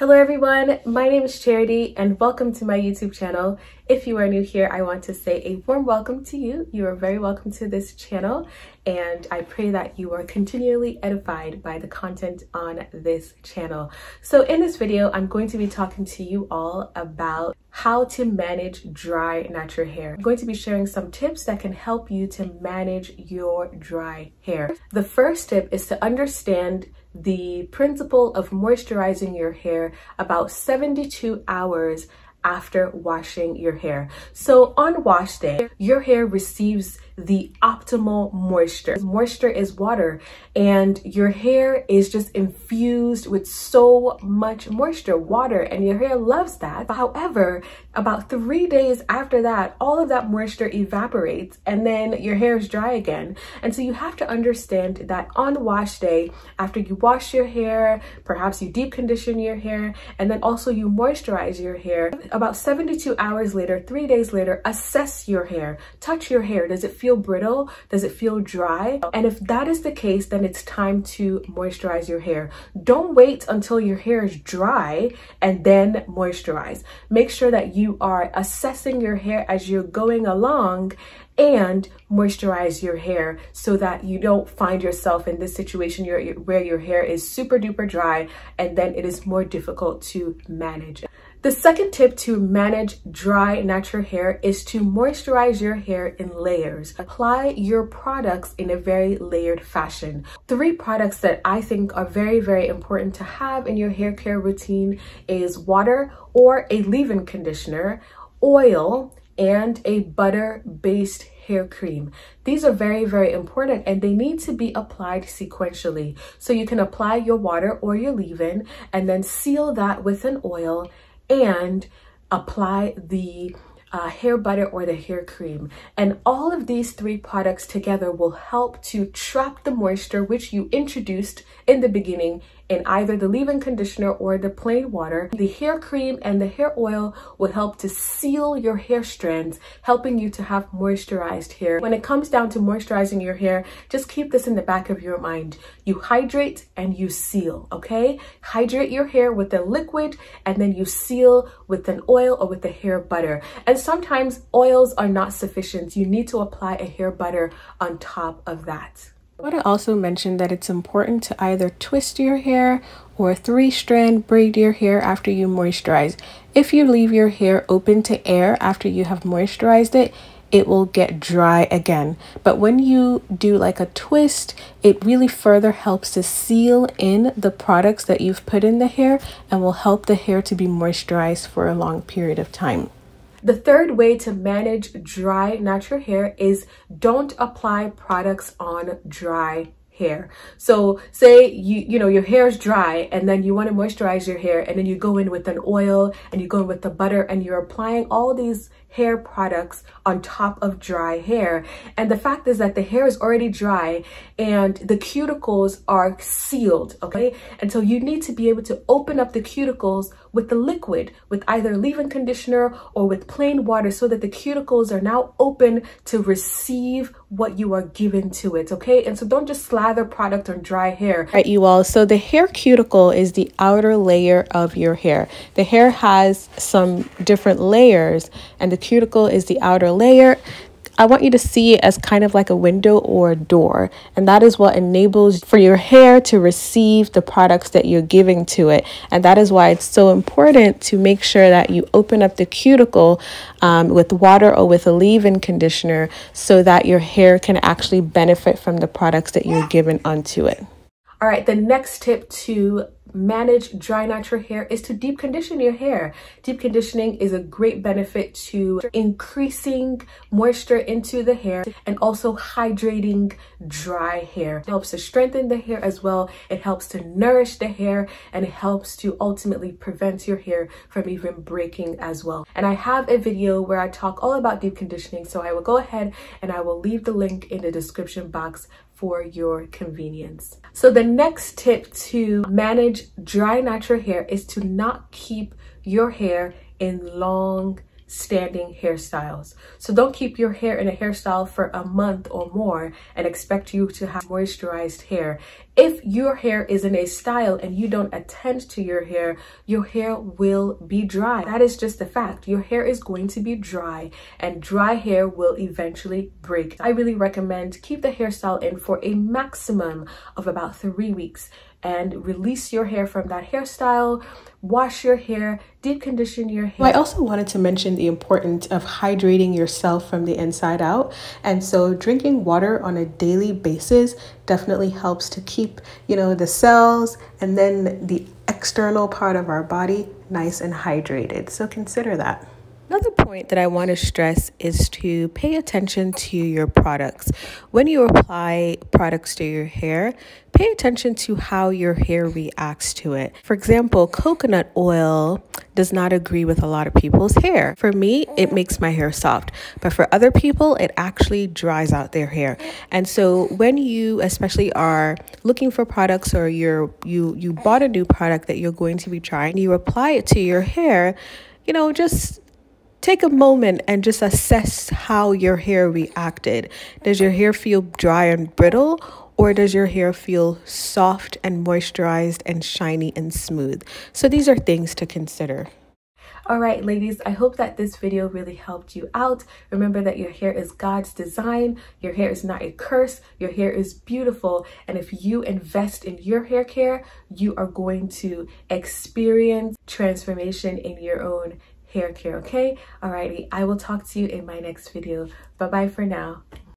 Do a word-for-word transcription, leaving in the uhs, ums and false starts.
Hello everyone, my name is Charity and welcome to my YouTube channel. If you are new here, I want to say a warm welcome to you. You are very welcome to this channel and I pray that you are continually edified by the content on this channel. So in this video, I'm going to be talking to you all about how to manage dry natural hair. I'm going to be sharing some tips that can help you to manage your dry hair. The first tip is to understand the principle of moisturizing your hair about seventy-two hours after washing your hair. So on wash day, your hair receives the optimal moisture. Moisture is water and your hair is just infused with so much moisture, water, and your hair loves that. However, about three days after that, all of that moisture evaporates and then your hair is dry again. And so you have to understand that on wash day, after you wash your hair, perhaps you deep condition your hair, and then also you moisturize your hair, about seventy-two hours later, three days later, assess your hair, touch your hair. Does it feel brittle? Does it feel dry? And if that is the case, then it's time to moisturize your hair. Don't wait until your hair is dry and then moisturize. Make sure that you are assessing your hair as you're going along and moisturize your hair so that you don't find yourself in this situation where your hair is super duper dry and then it is more difficult to manage. The second tip to manage dry natural hair is to moisturize your hair in layers. Apply your products in a very layered fashion. Three products that I think are very, very important to have in your hair care routine is water or a leave-in conditioner, oil, and a butter-based hair cream. These are very, very important and they need to be applied sequentially. So you can apply your water or your leave-in and then seal that with an oil and apply the uh, hair butter or the hair cream. And all of these three products together will help to trap the moisture which you introduced in the beginning in either the leave-in conditioner or the plain water. The hair cream and the hair oil will help to seal your hair strands, helping you to have moisturized hair. When it comes down to moisturizing your hair, just keep this in the back of your mind. You hydrate and you seal, okay? Hydrate your hair with a liquid and then you seal with an oil or with a hair butter. And sometimes oils are not sufficient. You need to apply a hair butter on top of that. I want to also mention that it's important to either twist your hair or three strand braid your hair after you moisturize. If you leave your hair open to air after you have moisturized it, it will get dry again. But when you do like a twist, it really further helps to seal in the products that you've put in the hair and will help the hair to be moisturized for a long period of time. The third way to manage dry natural hair is don't apply products on dry hair. So say you you know your hair is dry and then you want to moisturize your hair and then you go in with an oil and you go in with the butter and you're applying all these hair products on top of dry hair. And the fact is that the hair is already dry and the cuticles are sealed, okay? And so you need to be able to open up the cuticles with the liquid, with either leave-in conditioner or with plain water so that the cuticles are now open to receive what you are giving to it, okay? And so don't just slather product on dry hair. All right, you all, so the hair cuticle is the outer layer of your hair. The hair has some different layers and the cuticle is the outer layer. I want you to see it as kind of like a window or a door, and that is what enables for your hair to receive the products that you're giving to it. And that is why it's so important to make sure that you open up the cuticle um, with water or with a leave-in conditioner so that your hair can actually benefit from the products that you're giving onto it. All right, the next tip to manage dry natural hair is to deep condition your hair. Deep conditioning is a great benefit to increasing moisture into the hair and also hydrating dry hair. It helps to strengthen the hair as well. It helps to nourish the hair and it helps to ultimately prevent your hair from even breaking as well. And I have a video where I talk all about deep conditioning, so I will go ahead and I will leave the link in the description box for your convenience. So the next tip to manage dry natural hair is to not keep your hair in long standing hairstyles. So don't keep your hair in a hairstyle for a month or more and expect you to have moisturized hair. If your hair is in a style and you don't attend to your hair, your hair will be dry. That is just a fact. Your hair is going to be dry, and dry hair will eventually break. I really recommend keep the hairstyle in for a maximum of about three weeks and release your hair from that hairstyle. Wash your hair, deep condition your hair. I also wanted to mention the importance of hydrating yourself from the inside out. And so drinking water on a daily basis definitely helps to keep, you know, the cells and then the external part of our body nice and hydrated. So consider that. Another point that I want to stress is to pay attention to your products. When you apply products to your hair, pay attention to how your hair reacts to it. For example, coconut oil does not agree with a lot of people's hair. For me, it makes my hair soft, but for other people, it actually dries out their hair. And so when you especially are looking for products, or you're, you, you bought a new product that you're going to be trying, you apply it to your hair, you know, just take a moment and just assess how your hair reacted. Does your hair feel dry and brittle, or does your hair feel soft and moisturized and shiny and smooth? So these are things to consider. All right, ladies, I hope that this video really helped you out. Remember that your hair is God's design. Your hair is not a curse. Your hair is beautiful. And if you invest in your hair care, you are going to experience transformation in your own hair care, okay? Alrighty, I will talk to you in my next video. Bye-bye for now.